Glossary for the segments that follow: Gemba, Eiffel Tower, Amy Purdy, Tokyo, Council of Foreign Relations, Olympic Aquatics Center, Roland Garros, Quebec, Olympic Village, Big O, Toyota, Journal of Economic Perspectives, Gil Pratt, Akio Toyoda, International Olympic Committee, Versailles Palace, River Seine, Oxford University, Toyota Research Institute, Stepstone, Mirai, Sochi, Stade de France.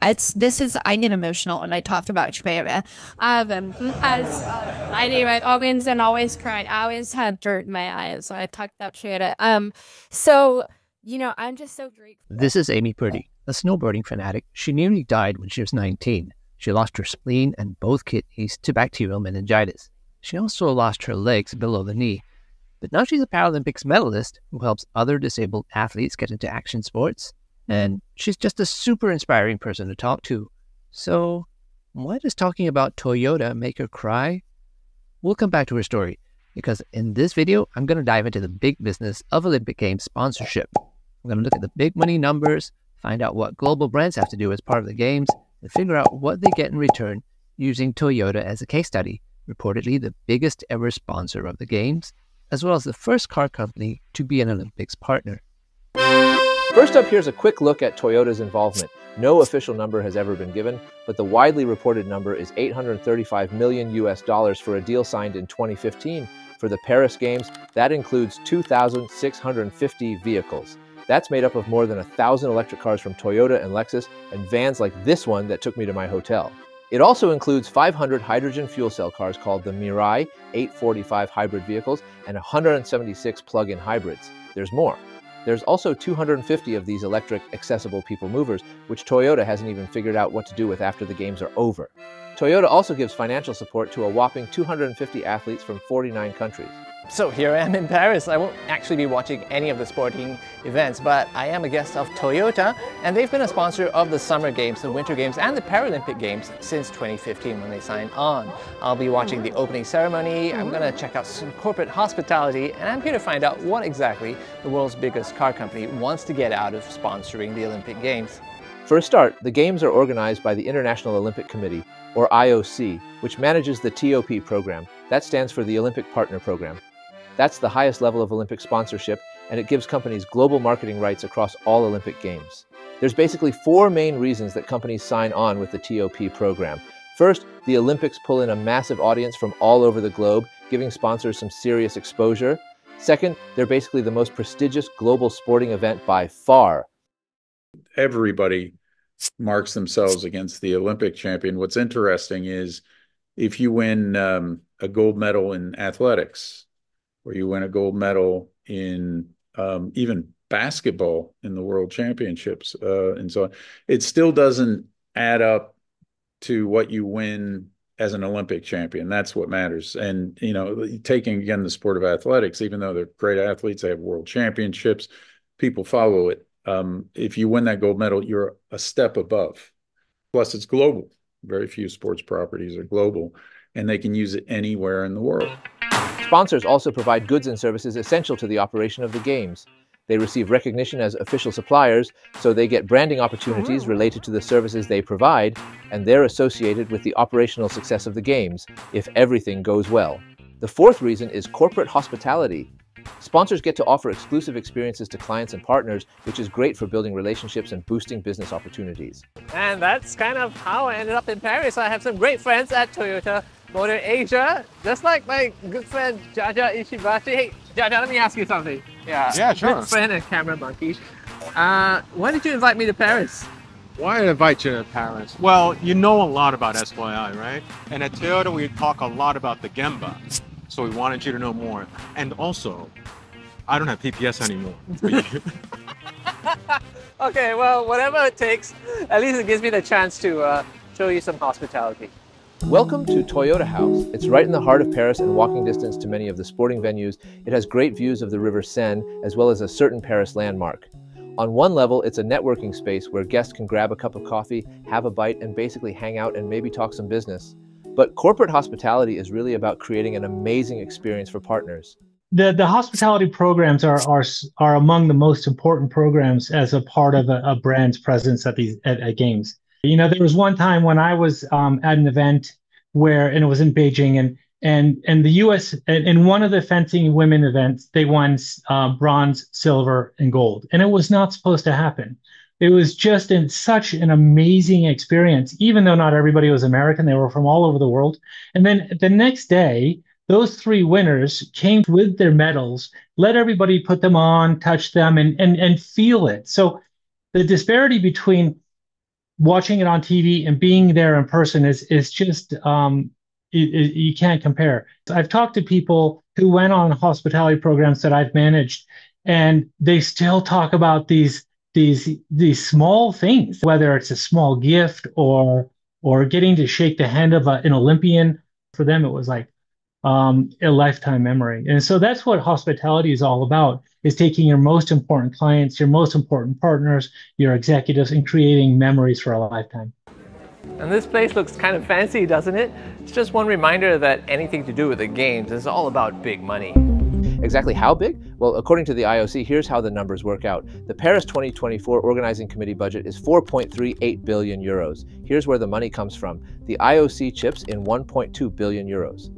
I get emotional when I talk about Japan. As I do, I always cried. I always had dirt in my eyes when I talked about Japan. So, you know, I'm just so grateful. This is Amy Purdy, a snowboarding fanatic. She nearly died when she was 19. She lost her spleen and both kidneys to bacterial meningitis. She also lost her legs below the knee. But now she's a Paralympics medalist who helps other disabled athletes get into action sports. And she's just a super inspiring person to talk to. So why does talking about Toyota make her cry? We'll come back to her story, because in this video, I'm going to dive into the big business of Olympic Games sponsorship. I'm going to look at the big money numbers, find out what global brands have to do as part of the games, and figure out what they get in return using Toyota as a case study, reportedly the biggest ever sponsor of the games, as well as the first car company to be an Olympics partner. First up, here's a quick look at Toyota's involvement. No official number has ever been given, but the widely reported number is $835 million for a deal signed in 2015 for the Paris Games. That includes 2,650 vehicles. That's made up of more than 1,000 electric cars from Toyota and Lexus and vans like this one that took me to my hotel. It also includes 500 hydrogen fuel cell cars called the Mirai, 845 hybrid vehicles, and 176 plug-in hybrids. There's more. There's also 250 of these electric accessible people movers, which Toyota hasn't even figured out what to do with after the games are over. Toyota also gives financial support to a whopping 250 athletes from 49 countries. So here I am in Paris. I won't actually be watching any of the sporting events, but I am a guest of Toyota, and they've been a sponsor of the Summer Games, the Winter Games, and the Paralympic Games since 2015 when they signed on. I'll be watching the opening ceremony, I'm going to check out some corporate hospitality, and I'm here to find out what exactly the world's biggest car company wants to get out of sponsoring the Olympic Games. For a start, the Games are organized by the International Olympic Committee, or IOC, which manages the TOP program. That stands for the Olympic Partner Program. That's the highest level of Olympic sponsorship, and it gives companies global marketing rights across all Olympic Games. There's basically four main reasons that companies sign on with the TOP program. First, the Olympics pull in a massive audience from all over the globe, giving sponsors some serious exposure. Second, they're basically the most prestigious global sporting event by far. Everybody marks themselves against the Olympic champion. What's interesting is if you win a gold medal in athletics, or you win a gold medal in even basketball in the world championships and so on, it still doesn't add up to what you win as an Olympic champion. That's what matters. And, you know, taking again the sport of athletics, even though they're great athletes, they have world championships, people follow it. If you win that gold medal, you're a step above. Plus, it's global. Very few sports properties are global, and they can use it anywhere in the world. Sponsors also provide goods and services essential to the operation of the games. They receive recognition as official suppliers, so they get branding opportunities related to the services they provide, and they're associated with the operational success of the games, if everything goes well. The fourth reason is corporate hospitality. Sponsors get to offer exclusive experiences to clients and partners, which is great for building relationships and boosting business opportunities. And that's kind of how I ended up in Paris. I have some great friends at Toyota Motor Asia, just like my good friend Jaja Ishibashi. Hey, Jaja, let me ask you something. Yeah, sure. Good friend and camera monkey. Why did you invite me to Paris? Why did I invite you to Paris? Well, you know a lot about SYI, right? And at Toyota, we talk a lot about the Gemba. So we wanted you to know more. And also, I don't have PPS anymore. Okay, well, whatever it takes, at least it gives me the chance to show you some hospitality. Welcome to Toyota House. It's right in the heart of Paris and walking distance to many of the sporting venues. It has great views of the River Seine, as well as a certain Paris landmark. On one level, it's a networking space where guests can grab a cup of coffee, have a bite, and basically hang out and maybe talk some business. But corporate hospitality is really about creating an amazing experience for partners. The hospitality programs are among the most important programs as a part of a brand's presence at games. You know, there was one time when I was at an event and it was in Beijing, and the U.S. in one of the fencing women events, they won bronze, silver, and gold, and it was not supposed to happen. It was just such an amazing experience, even though not everybody was American. They were from all over the world. And then the next day, those three winners came with their medals, let everybody put them on, touch them, and feel it. So the disparity between watching it on TV and being there in person is just, you can't compare. I've talked to people who went on hospitality programs that I've managed, and they still talk about these small things, whether it's a small gift or getting to shake the hand of an Olympian. For them, it was like a lifetime memory. And so that's what hospitality is all about, is taking your most important clients, your most important partners, your executives, and creating memories for a lifetime. And this place looks kind of fancy, doesn't it? It's just one reminder that anything to do with the games is all about big money. Exactly how big? Well, according to the IOC, here's how the numbers work out. The Paris 2024 Organizing Committee budget is 4.38 billion euros. Here's where the money comes from. The IOC chips in 1.2 billion euros.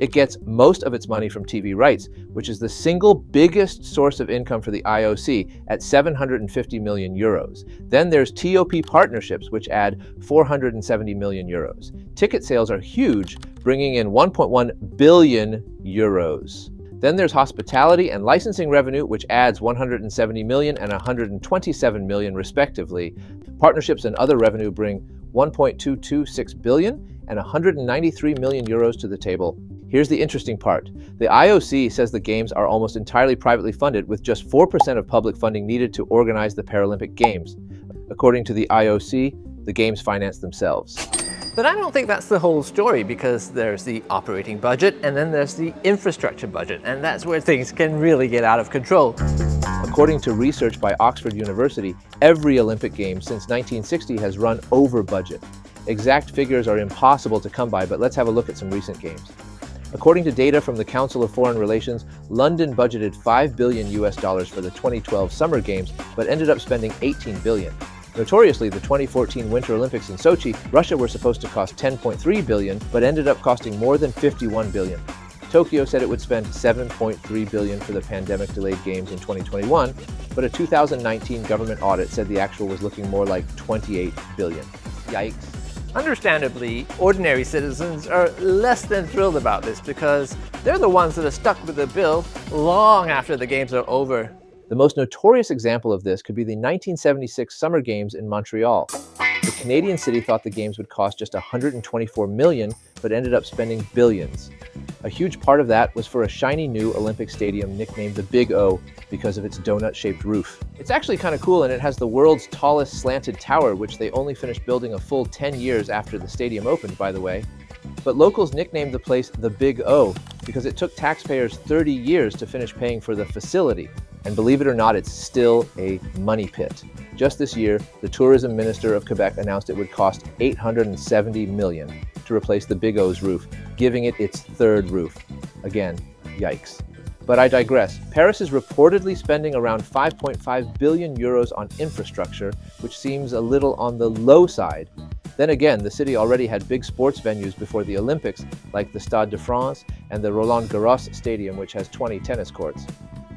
It gets most of its money from TV rights, which is the single biggest source of income for the IOC at 750 million euros. Then there's TOP partnerships, which add 470 million euros. Ticket sales are huge, bringing in 1.1 billion euros. Then there's hospitality and licensing revenue, which adds 170 million and 127 million respectively. Partnerships and other revenue bring 1.226 billion and 193 million euros to the table. Here's the interesting part. The IOC says the games are almost entirely privately funded, with just 4% of public funding needed to organize the Paralympic Games. According to the IOC, the games finance themselves. But I don't think that's the whole story, because there's the operating budget and then there's the infrastructure budget, and that's where things can really get out of control. According to research by Oxford University, every Olympic Games since 1960 has run over budget. Exact figures are impossible to come by, but let's have a look at some recent games. According to data from the Council of Foreign Relations, London budgeted $5 billion for the 2012 Summer Games, but ended up spending 18 billion. Notoriously, the 2014 Winter Olympics in Sochi, Russia were supposed to cost 10.3 billion, but ended up costing more than 51 billion. Tokyo said it would spend 7.3 billion for the pandemic-delayed games in 2021, but a 2019 government audit said the actual was looking more like 28 billion. Yikes. Understandably, ordinary citizens are less than thrilled about this, because they're the ones that are stuck with the bill long after the games are over. The most notorious example of this could be the 1976 Summer Games in Montreal. The Canadian city thought the games would cost just 124 million, but ended up spending billions. A huge part of that was for a shiny new Olympic stadium nicknamed the Big O because of its donut-shaped roof. It's actually kind of cool, and it has the world's tallest slanted tower, which they only finished building a full 10 years after the stadium opened, by the way. But locals nicknamed the place the Big O because it took taxpayers 30 years to finish paying for the facility. And believe it or not, it's still a money pit. Just this year, the tourism minister of Quebec announced it would cost 870 million to replace the Big O's roof, giving it its third roof. Again, yikes. But I digress. Paris is reportedly spending around 5.5 billion euros on infrastructure, which seems a little on the low side. Then again, the city already had big sports venues before the Olympics, like the Stade de France and the Roland Garros stadium, which has 20 tennis courts.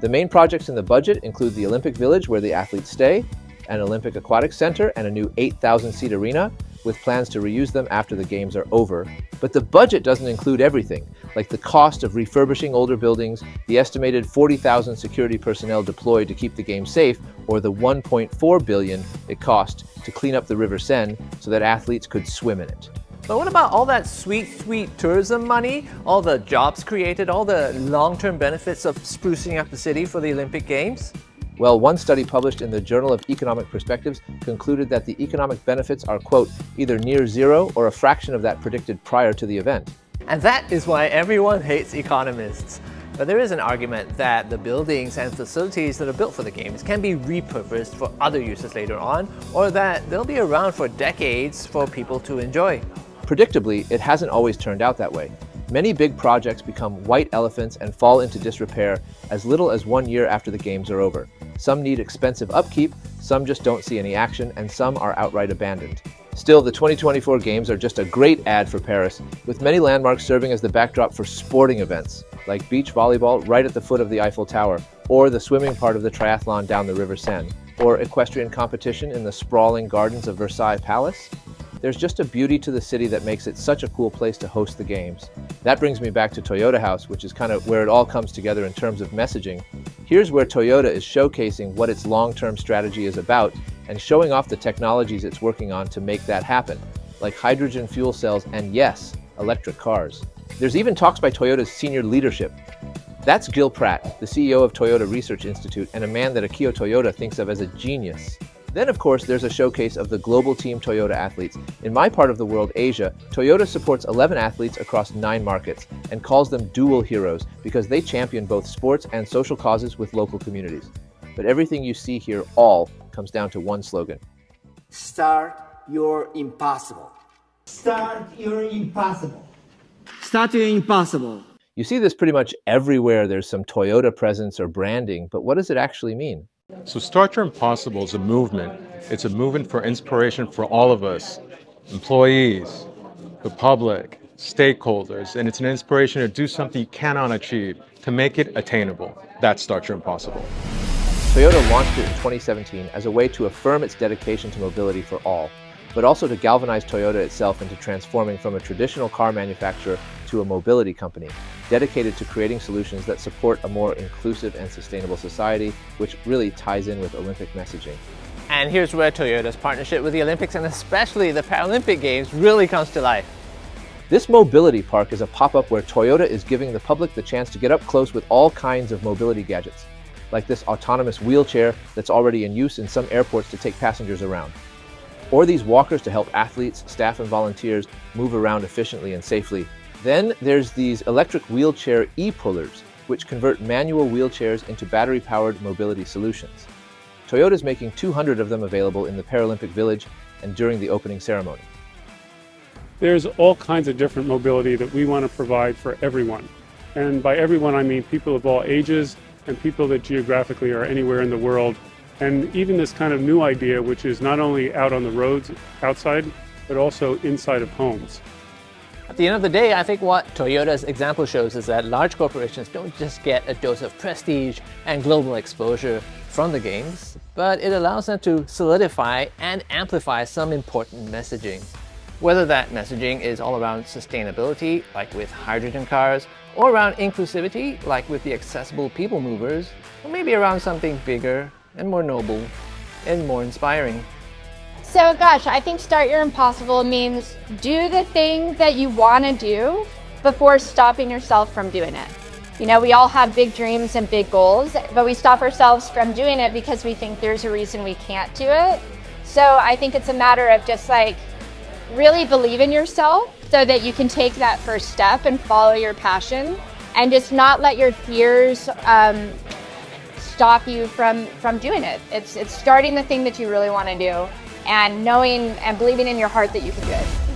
The main projects in the budget include the Olympic Village, where the athletes stay, an Olympic Aquatics Center, and a new 8,000-seat arena, with plans to reuse them after the games are over. But the budget doesn't include everything, like the cost of refurbishing older buildings, the estimated 40,000 security personnel deployed to keep the games safe, or the 1.4 billion it cost to clean up the River Seine so that athletes could swim in it. But what about all that sweet, sweet tourism money, all the jobs created, all the long-term benefits of sprucing up the city for the Olympic Games? Well, one study published in the Journal of Economic Perspectives concluded that the economic benefits are, quote, either near zero or a fraction of that predicted prior to the event. And that is why everyone hates economists. But there is an argument that the buildings and facilities that are built for the games can be repurposed for other uses later on, or that they'll be around for decades for people to enjoy. Predictably, it hasn't always turned out that way. Many big projects become white elephants and fall into disrepair as little as 1 year after the games are over. Some need expensive upkeep, some just don't see any action, and some are outright abandoned. Still, the 2024 Games are just a great ad for Paris, with many landmarks serving as the backdrop for sporting events, like beach volleyball right at the foot of the Eiffel Tower, or the swimming part of the triathlon down the River Seine, or equestrian competition in the sprawling gardens of Versailles Palace. There's just a beauty to the city that makes it such a cool place to host the games. That brings me back to Toyota House, which is kind of where it all comes together in terms of messaging. Here's where Toyota is showcasing what its long-term strategy is about and showing off the technologies it's working on to make that happen, like hydrogen fuel cells and, yes, electric cars. There's even talks by Toyota's senior leadership. That's Gil Pratt, the CEO of Toyota Research Institute, and a man that Akio Toyoda thinks of as a genius. Then, of course, there's a showcase of the global team Toyota athletes. In my part of the world, Asia, Toyota supports 11 athletes across 9 markets and calls them dual heroes because they champion both sports and social causes with local communities. But everything you see here all comes down to one slogan. Start your impossible. Start your impossible. Start your impossible. You see this pretty much everywhere. There's some Toyota presence or branding, but what does it actually mean? So Start Your Impossible is a movement. It's a movement for inspiration for all of us, employees, the public, stakeholders, and it's an inspiration to do something you cannot achieve, to make it attainable. That's Start Your Impossible. Toyota launched it in 2017 as a way to affirm its dedication to mobility for all, but also to galvanize Toyota itself into transforming from a traditional car manufacturer to a mobility company, dedicated to creating solutions that support a more inclusive and sustainable society, which really ties in with Olympic messaging. And here's where Toyota's partnership with the Olympics and especially the Paralympic Games really comes to life. This mobility park is a pop-up where Toyota is giving the public the chance to get up close with all kinds of mobility gadgets, like this autonomous wheelchair that's already in use in some airports to take passengers around, or these walkers to help athletes, staff, and volunteers move around efficiently and safely. Then there's these electric wheelchair e-pullers, which convert manual wheelchairs into battery-powered mobility solutions. Toyota's making 200 of them available in the Paralympic Village and during the opening ceremony. There's all kinds of different mobility that we want to provide for everyone. And by everyone, I mean people of all ages and people that geographically are anywhere in the world. And even this kind of new idea, which is not only out on the roads outside, but also inside of homes. At the end of the day, I think what Toyota's example shows is that large corporations don't just get a dose of prestige and global exposure from the games, but it allows them to solidify and amplify some important messaging. Whether that messaging is all around sustainability, like with hydrogen cars, or around inclusivity, like with the accessible people movers, or maybe around something bigger and more noble and more inspiring. So gosh, I think Start Your Impossible means do the thing that you want to do before stopping yourself from doing it. You know, we all have big dreams and big goals, but we stop ourselves from doing it because we think there's a reason we can't do it. So I think it's a matter of just like really believe in yourself so that you can take that first step and follow your passion and just not let your fears stop you from doing it. It's starting the thing that you really want to do, and knowing and believing in your heart that you can do it.